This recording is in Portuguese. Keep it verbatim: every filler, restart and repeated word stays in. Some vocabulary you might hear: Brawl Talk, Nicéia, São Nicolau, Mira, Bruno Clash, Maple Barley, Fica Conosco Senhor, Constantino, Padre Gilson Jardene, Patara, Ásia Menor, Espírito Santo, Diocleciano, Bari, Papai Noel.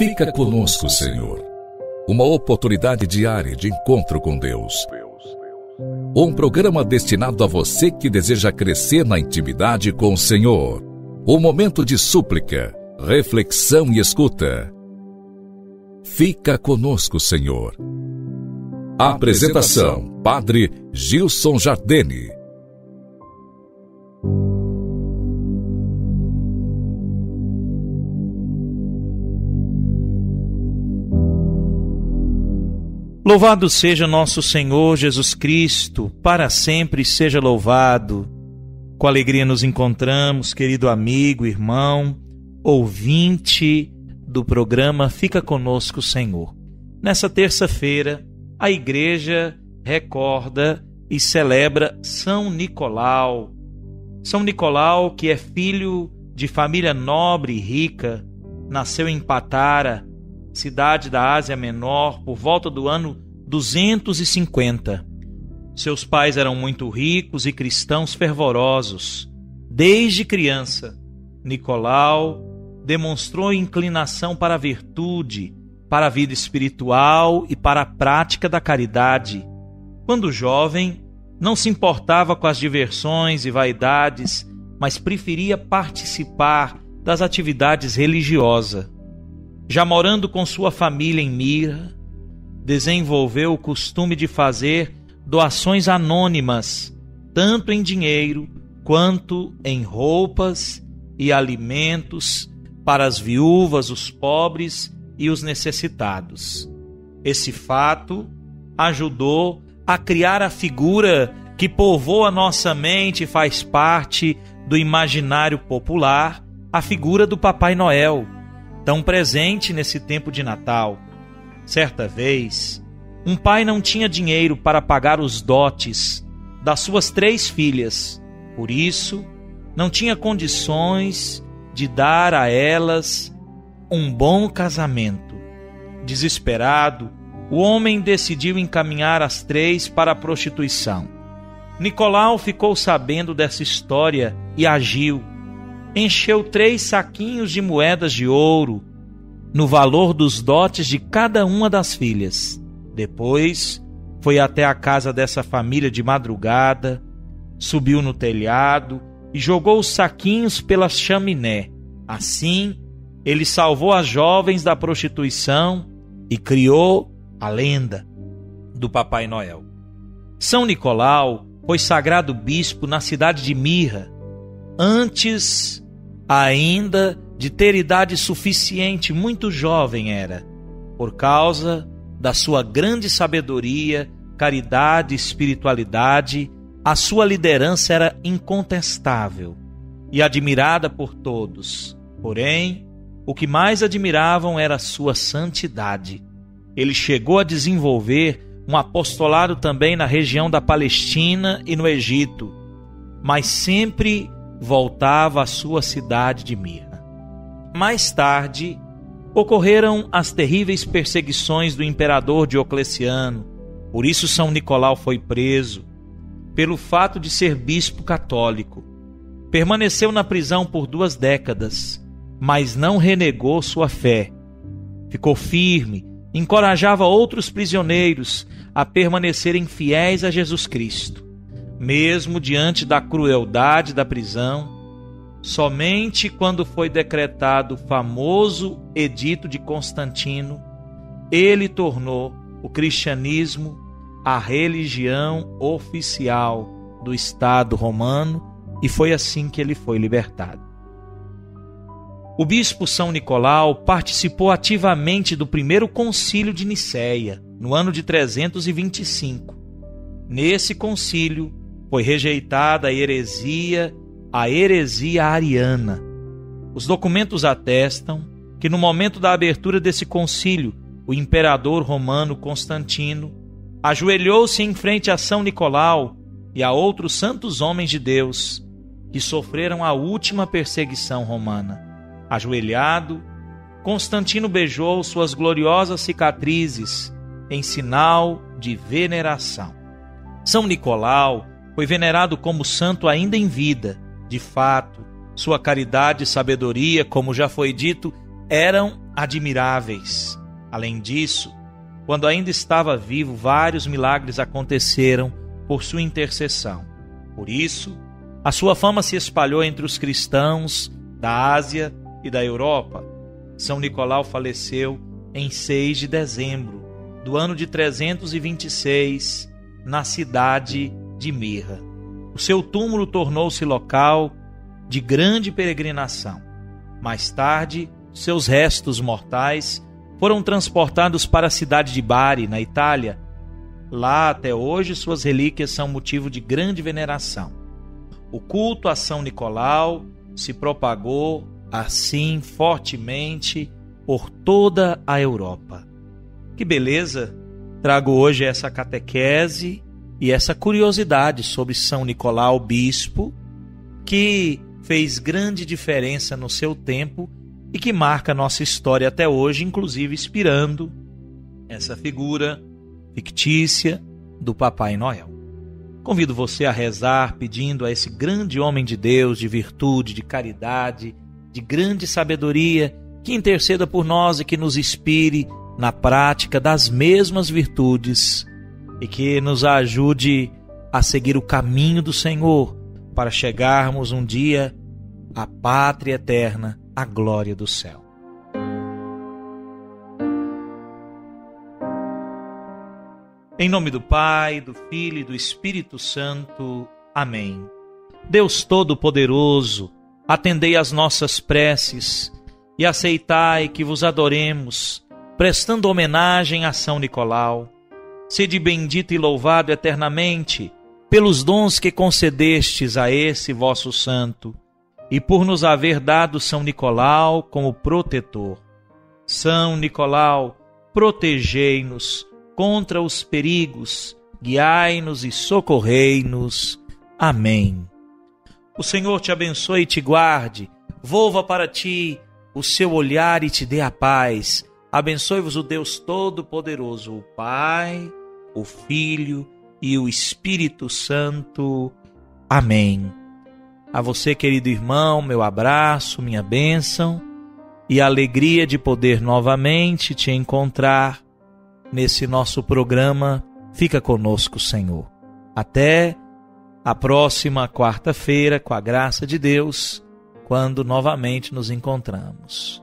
Fica Conosco, Senhor. Uma oportunidade diária de encontro com Deus. Um programa destinado a você que deseja crescer na intimidade com o Senhor. Um momento de súplica, reflexão e escuta. Fica Conosco, Senhor. Apresentação: Padre Gilson Jardene. Louvado seja nosso Senhor Jesus Cristo, para sempre seja louvado. Com alegria nos encontramos, querido amigo, irmão, ouvinte do programa Fica Conosco Senhor. Nessa terça-feira, a igreja recorda e celebra São Nicolau. São Nicolau, que é filho de família nobre e rica, nasceu em Patara, cidade da Ásia Menor, por volta do ano duzentos e cinquenta. Seus pais eram muito ricos e cristãos fervorosos. Desde criança, Nicolau demonstrou inclinação para a virtude, para a vida espiritual e para a prática da caridade. Quando jovem, não se importava com as diversões e vaidades, mas preferia participar das atividades religiosas. Já morando com sua família em Mira, desenvolveu o costume de fazer doações anônimas, tanto em dinheiro quanto em roupas e alimentos para as viúvas, os pobres e os necessitados. Esse fato ajudou a criar a figura que povoa nossa mente e faz parte do imaginário popular, a figura do Papai Noel, tão presente nesse tempo de Natal. Certa vez, um pai não tinha dinheiro para pagar os dotes das suas três filhas. Por isso, não tinha condições de dar a elas um bom casamento. Desesperado, o homem decidiu encaminhar as três para a prostituição. Nicolau ficou sabendo dessa história e agiu. Encheu três saquinhos de moedas de ouro, no valor dos dotes de cada uma das filhas. Depois, foi até a casa dessa família de madrugada, subiu no telhado e jogou os saquinhos pela chaminé. Assim, ele salvou as jovens da prostituição e criou a lenda do Papai Noel. São Nicolau foi sagrado bispo na cidade de Mira, antes ainda de ter idade suficiente, muito jovem era, por causa da sua grande sabedoria, caridade e espiritualidade. A sua liderança era incontestável e admirada por todos. Porém, o que mais admiravam era a sua santidade. Ele chegou a desenvolver um apostolado também na região da Palestina e no Egito, mas sempre voltava à sua cidade de Mira. Mais tarde, ocorreram as terríveis perseguições do imperador Diocleciano. Por isso, São Nicolau foi preso, pelo fato de ser bispo católico. Permaneceu na prisão por duas décadas, mas não renegou sua fé. Ficou firme, encorajava outros prisioneiros a permanecerem fiéis a Jesus Cristo. Mesmo diante da crueldade da prisão, somente quando foi decretado o famoso Edito de Constantino, ele tornou o cristianismo a religião oficial do Estado romano, e foi assim que ele foi libertado. O bispo São Nicolau participou ativamente do primeiro concílio de Nicéia, no ano de trezentos e vinte e cinco. Nesse concílio, foi rejeitada a heresia, a heresia ariana. Os documentos atestam que no momento da abertura desse concílio, o imperador romano Constantino ajoelhou-se em frente a São Nicolau e a outros santos homens de Deus que sofreram a última perseguição romana. Ajoelhado, Constantino beijou suas gloriosas cicatrizes em sinal de veneração. São Nicolau foi venerado como santo ainda em vida. De fato, sua caridade e sabedoria, como já foi dito, eram admiráveis. Além disso, quando ainda estava vivo, vários milagres aconteceram por sua intercessão. Por isso, a sua fama se espalhou entre os cristãos da Ásia e da Europa. São Nicolau faleceu em seis de dezembro do ano de trezentos e vinte e seis, na cidade de Mira. O seu túmulo tornou-se local de grande peregrinação. Mais tarde, seus restos mortais foram transportados para a cidade de Bari, na Itália. Lá, até hoje, suas relíquias são motivo de grande veneração. O culto a São Nicolau se propagou assim fortemente por toda a Europa. Que beleza! Trago hoje essa catequese e essa curiosidade sobre São Nicolau, bispo, que fez grande diferença no seu tempo e que marca nossa história até hoje, inclusive inspirando essa figura fictícia do Papai Noel. Convido você a rezar pedindo a esse grande homem de Deus, de virtude, de caridade, de grande sabedoria, que interceda por nós e que nos inspire na prática das mesmas virtudes e que nos ajude a seguir o caminho do Senhor para chegarmos um dia à pátria eterna, à glória do céu. Em nome do Pai, do Filho e do Espírito Santo. Amém. Deus Todo-Poderoso, atendei às nossas preces e aceitai que vos adoremos, prestando homenagem a São Nicolau. Sede bendito e louvado eternamente pelos dons que concedestes a esse vosso santo e por nos haver dado São Nicolau como protetor. São Nicolau, protegei-nos contra os perigos, guiai-nos e socorrei-nos. Amém. O Senhor te abençoe e te guarde, volva para ti o seu olhar e te dê a paz. Abençoe-vos o Deus Todo-Poderoso, o Pai, o Filho e o Espírito Santo. Amém. A você, querido irmão, meu abraço, minha bênção e a alegria de poder novamente te encontrar nesse nosso programa Fica Conosco, Senhor. Até a próxima quarta-feira, com a graça de Deus, quando novamente nos encontramos.